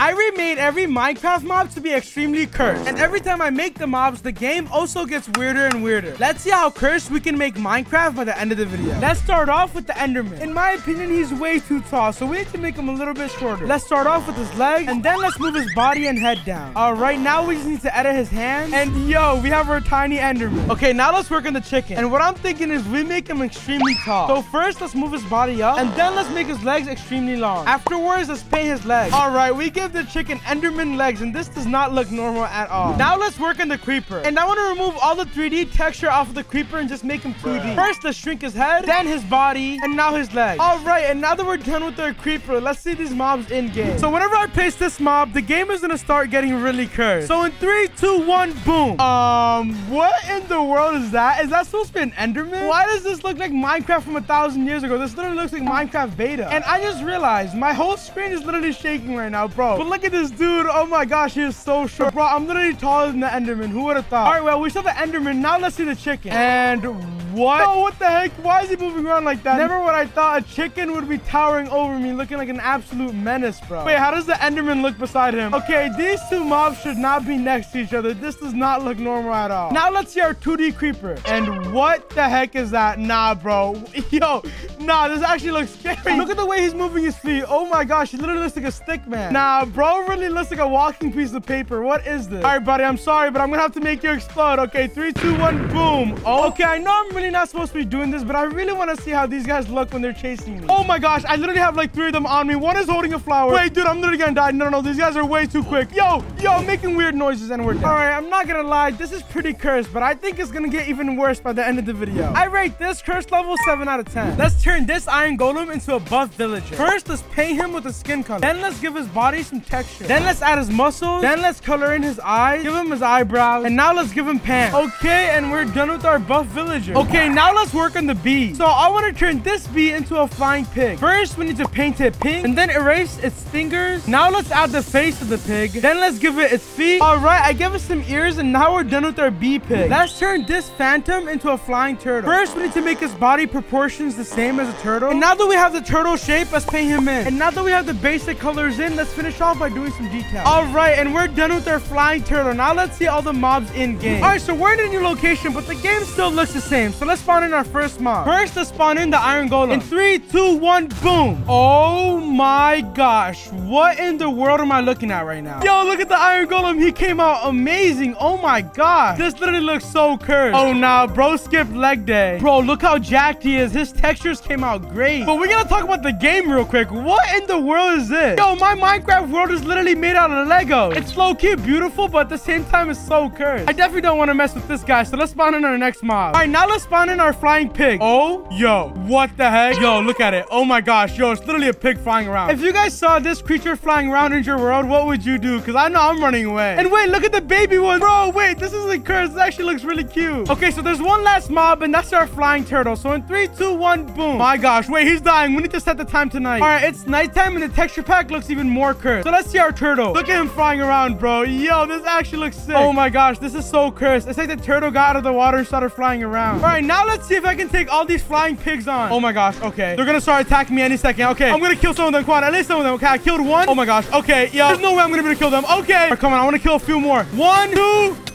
I remade every Minecraft mob to be extremely cursed. And every time I make the mobs, the game also gets weirder and weirder. Let's see how cursed we can make Minecraft by the end of the video. Let's start off with the Enderman. In my opinion, he's way too tall, so we have to make him a little bit shorter. Let's start off with his leg, and then let's move his body and head down. All right, now we just need to edit his hands. And yo, we have our tiny Enderman. Okay, now let's work on the chicken. And what I'm thinking is we make him extremely tall. So first, let's move his body up, and then let's make his legs extremely long. Afterwards, let's paint his legs. All right, we give the chicken Enderman legs, and this does not look normal at all. Now let's work on the creeper. And I want to remove all the 3D texture off of the creeper and just make him 2D. First, let's shrink his head, then his body, and now his legs. All right, and now that we're done with our creeper, let's see these mobs in game. So whenever I place this mob, the game is going to start getting really cursed. So in 3, 2, 1, boom. What in the world is that? Is that supposed to be an Enderman? Why does this look like Minecraft from 1,000 years ago? This literally looks like Minecraft beta. And I just realized my whole screen is literally shaking right now, bro. But look at this dude. Oh my gosh, he is so short. Bro, I'm literally taller than the Enderman. Who would have thought? All right, well, we saw the Enderman. Now let's see the chicken. And... what? Oh, what the heck? Why is he moving around like that? Never would I thought a chicken would be towering over me, looking like an absolute menace, bro. Wait, how does the Enderman look beside him? Okay, these two mobs should not be next to each other. This does not look normal at all. Now let's see our 2D creeper. And what the heck is that? Nah, bro. Yo, nah, this actually looks scary. Look at the way he's moving his feet. Oh my gosh, he literally looks like a stick man. Nah, bro really looks like a walking piece of paper. What is this? All right, buddy, I'm sorry, but I'm gonna have to make you explode. Okay, 3, 2, 1, boom. Oh, okay, I know I'm really not supposed to be doing this, but I really want to see how these guys look when they're chasing me. Oh my gosh, I literally have like 3 of them on me. One is holding a flower. Wait, dude, I'm literally gonna die. No, these guys are way too quick. Yo, making weird noises and we're dead. All right, I'm not gonna lie, this is pretty cursed, but I think it's gonna get even worse by the end of the video. I rate this curse level 7 out of 10. Let's turn this iron golem into a buff villager. First, let's paint him with a skin color. Then let's give his body some texture. Then let's add his muscles. Then let's color in his eyes. Give him his eyebrows. And now let's give him pants. Okay, and we're done with our buff villager. Okay, now let's work on the bee. So I want to turn this bee into a flying pig. First, we need to paint it pink and then erase its fingers. Now let's add the face of the pig. Then let's give it its feet. All right, I gave it some ears and now we're done with our bee pig. Let's turn this phantom into a flying turtle. First, we need to make his body proportions the same as a turtle. And now that we have the turtle shape, let's paint him in. And now that we have the basic colors in, let's finish off by doing some detail. All right, and we're done with our flying turtle. Now let's see all the mobs in game. All right, so we're in a new location, but the game still looks the same. So let's spawn in our first mob. First, let's spawn in the iron golem. In 3, 2, 1, boom. Oh my gosh. What in the world am I looking at right now? Yo, look at the iron golem. He came out amazing. Oh my gosh. This literally looks so cursed. Oh, nah, bro skipped leg day. Bro, look how jacked he is. His textures came out great. But we're going to talk about the game real quick. What in the world is this? Yo, my Minecraft world is literally made out of Lego. It's low-key beautiful, but at the same time, it's so cursed. I definitely don't want to mess with this guy. So let's spawn in our next mob. All right, now let's spawn in our flying pig. Oh, yo, what the heck? Yo, look at it. Oh my gosh, yo, it's literally a pig flying around. If you guys saw this creature flying around in your world, what would you do? Because I know I'm running away. And wait, look at the baby one. Bro, wait, this isn't cursed. This actually looks really cute. Okay, so there's one last mob, and that's our flying turtle. So in 3, 2, 1, boom. My gosh, wait, he's dying. We need to set the time to night. All right, it's nighttime, and the texture pack looks even more cursed. So let's see our turtle. Look at him flying around, bro. Yo, this actually looks sick. Oh my gosh, this is so cursed. It's like the turtle got out of the water and started flying around. All right. Now let's see if I can take all these flying pigs on. Oh my gosh, okay. They're gonna start attacking me any second. Okay, I'm gonna kill some of them. Come on, at least some of them. Okay, I killed one. Oh my gosh, okay, yo. There's no way I'm gonna be able to kill them. Okay. All right, come on, I wanna kill a few more. 1, 2.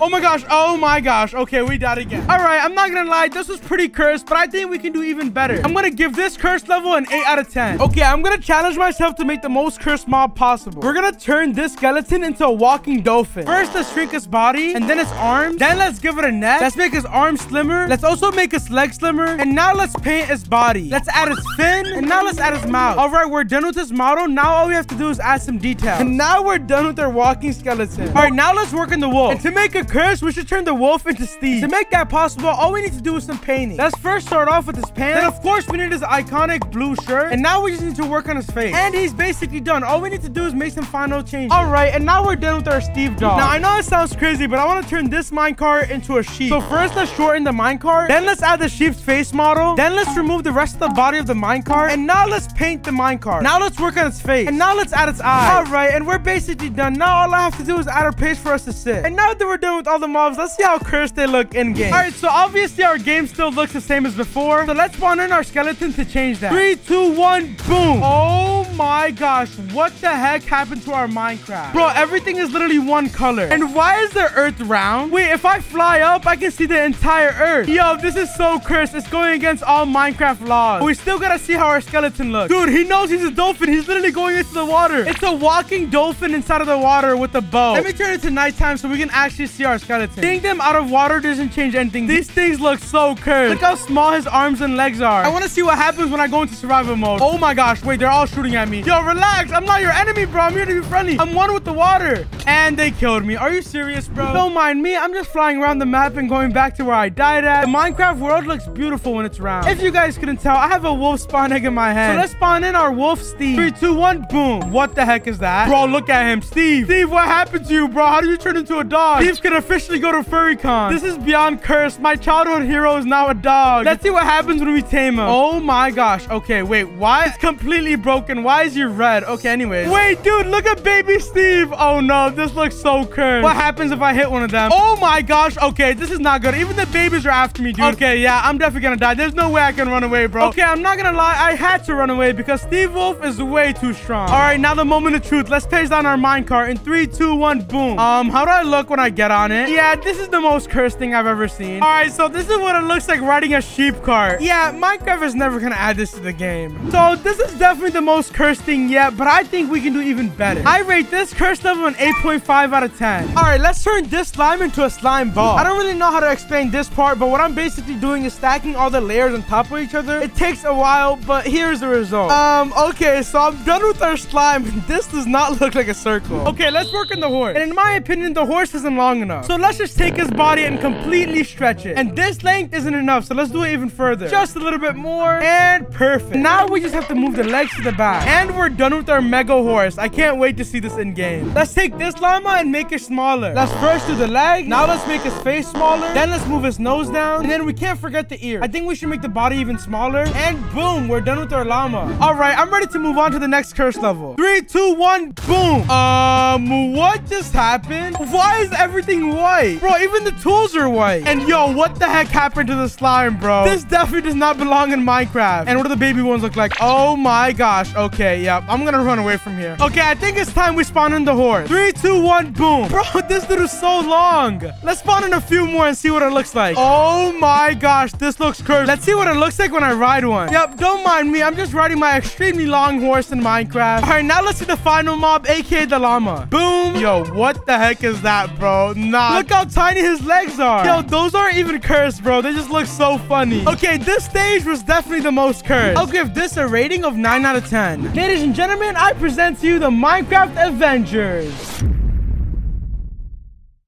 Oh my gosh. Okay, we died again. All right, I'm not gonna lie. This was pretty cursed, but I think we can do even better. I'm gonna give this curse level an 8 out of 10. Okay, I'm gonna challenge myself to make the most cursed mob possible. We're gonna turn this skeleton into a walking dolphin. First, let's shrink his body and then his arms. Then let's give it a neck. Let's make his arms slimmer. Let's also make his leg slimmer. And now let's paint his body. Let's add his fin. And now let's add his mouth. All right, we're done with this model. Now all we have to do is add some detail. And now we're done with our walking skeleton. All right, now let's work on the wolf. And to make a curse, we should turn the wolf into Steve. To make that possible, all we need to do is some painting. Let's first start off with his pants. Then, of course, we need his iconic blue shirt. And now we just need to work on his face. And he's basically done. All we need to do is make some final changes. All right, and now we're done with our Steve doll. Now, I know it sounds crazy, but I want to turn this minecart into a sheep. So first, let's shorten the minecart. Then let's add the sheep's face model. Then let's remove the rest of the body of the minecart. And now let's paint the minecart. Now let's work on its face. And now let's add its eye. All right, and we're basically done. Now all I have to do is add a place for us to sit. And now that we're done with all the mobs, let's see how cursed they look in game. All right, so obviously our game still looks the same as before. So let's spawn in our skeleton to change that. 3, 2, 1, boom. Oh my gosh, what the heck happened to our Minecraft? Bro, everything is literally one color. And why is the earth round? Wait, if I fly up, I can see the entire earth. Yo, this is so cursed. It's going against all Minecraft laws. But we still gotta see how our skeleton looks. Dude, he knows he's a dolphin. He's literally going into the water. It's a walking dolphin inside of the water with a bow. Let me turn it to nighttime so we can actually see our skeleton. Seeing them out of water doesn't change anything. These things look so cursed. Look how small his arms and legs are. I want to see what happens when I go into survival mode. Oh my gosh, wait, they're all shooting at me. Yo, relax. I'm not your enemy, bro. I'm here to be friendly. I'm one with the water. And they killed me. Are you serious, bro? Don't mind me. I'm just flying around the map and going back to where I died at. The Minecraft world looks beautiful when it's round. If you guys couldn't tell, I have a wolf spawn egg in my hand. So let's spawn in our wolf, Steve. 3, 2, 1, boom. What the heck is that? Bro, look at him. Steve. Steve, what happened to you, bro? How do you turn into a dog? Steve can officially go to FurryCon. This is beyond cursed. My childhood hero is now a dog. Let's see what happens when we tame him. Oh my gosh. Okay, wait. Why? It's completely broken. Why is he red? Okay, anyways. Wait, dude, look at baby Steve. Oh no, this looks so cursed. What happens if I hit one of them? Oh my gosh. Okay, this is not good. Even the babies are after me, dude. Okay, yeah, I'm definitely gonna die. There's no way I can run away, bro. Okay, I'm not gonna lie. I had to run away because Steve Wolf is way too strong. All right, now the moment of truth. Let's place down our minecart in 3, 2, 1, boom. How do I look when I get on it? Yeah, this is the most cursed thing I've ever seen. All right, so this is what it looks like riding a sheep cart. Yeah, Minecraft is never gonna add this to the game. So this is definitely the most cursed thing yet, but I think we can do even better. I rate this curse level an 8.5 out of 10. All right, let's turn this slime into a slime ball. I don't really know how to explain this part, but what I'm basically doing is stacking all the layers on top of each other. It takes a while, but here's the result. Okay, so I'm done with our slime. This does not look like a circle. Okay, let's work on the horse. And in my opinion, the horse isn't long enough. So let's just take his body and completely stretch it. And this length isn't enough, so let's do it even further. Just a little bit more. And perfect. Now we just have to move the legs to the back. And we're done with our mega horse. I can't wait to see this in game. Let's take this llama and make it smaller. Let's first do the leg. Now let's make his face smaller. Then let's move his nose down. And then we can't forget the ear. I think we should make the body even smaller. And boom, we're done with our llama. All right, I'm ready to move on to the next curse level. 3, 2, 1, boom. What just happened? Why is everything white? Bro, even the tools are white. And yo, what the heck happened to the slime, bro? This definitely does not belong in Minecraft. And what do the baby ones look like? Oh my gosh. Okay, yep. I'm gonna run away from here. Okay, I think it's time we spawn in the horse. 3, 2, 1, boom. Bro, this dude is so long. Let's spawn in a few more and see what it looks like. Oh my gosh, this looks cursed. Let's see what it looks like when I ride one. Yep, don't mind me. I'm just riding my extremely long horse in Minecraft. All right, now let's see the final mob, aka the llama. Boom. Yo, what the heck is that, bro? Nah. Look how tiny his legs are. Yo, those aren't even cursed, bro. They just look so funny. Okay, this stage was definitely the most cursed. I'll give this a rating of 9 out of 10. Ladies and gentlemen, I present to you the Minecraft Avengers.